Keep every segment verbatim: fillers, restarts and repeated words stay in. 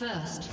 First,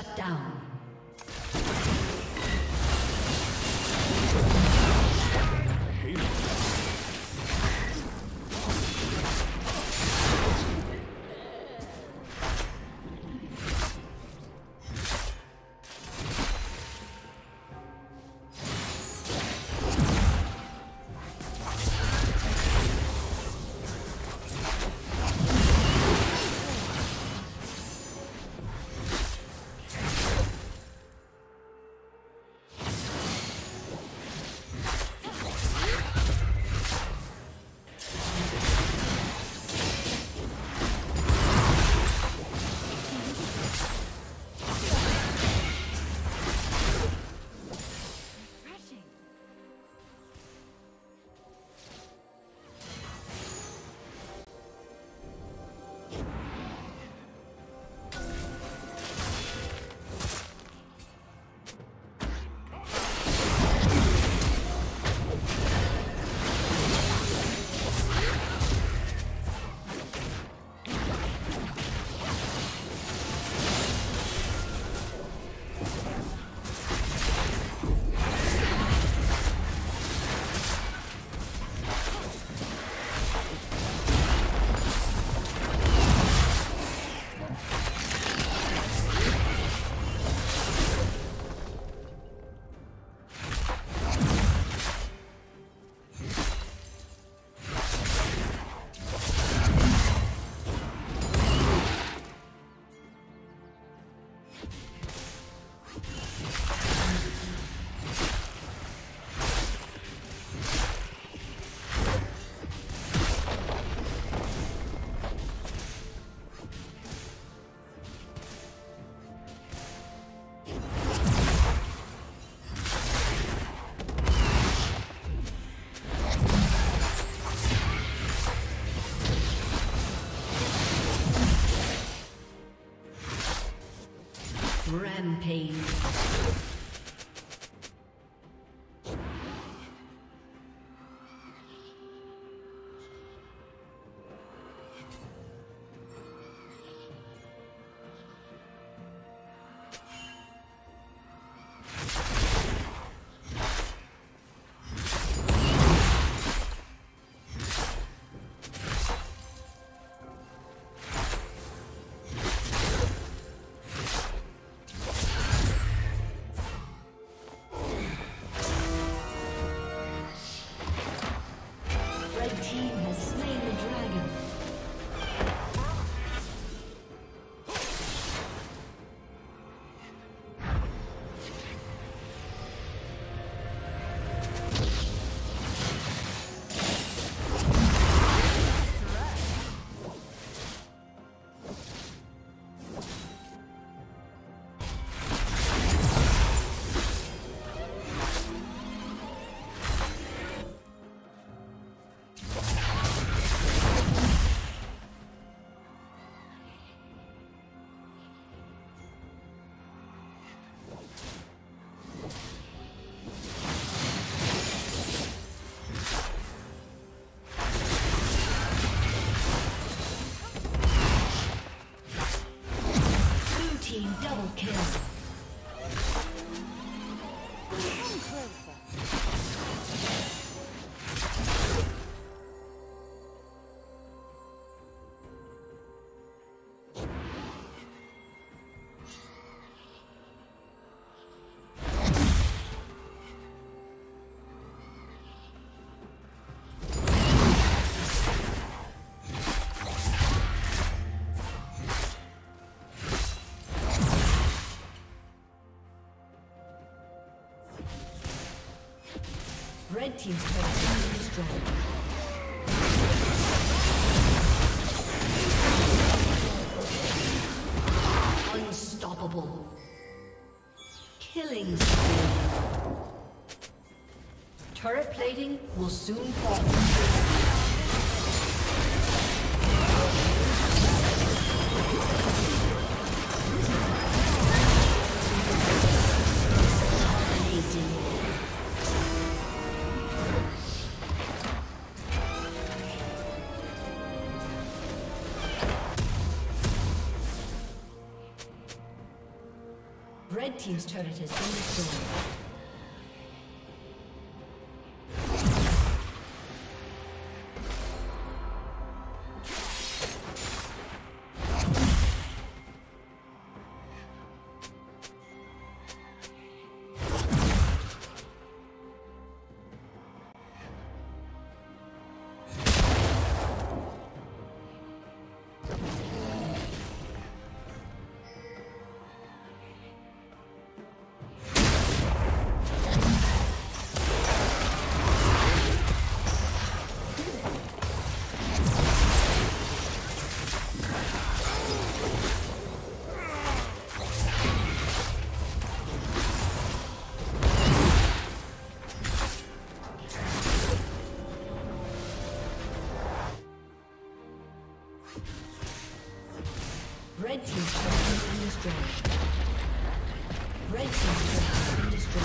Shut down. Rampage. Red team's turret has been destroyed. Red team's turret has been destroyed. Red team has been destroyed. Red team has been destroyed.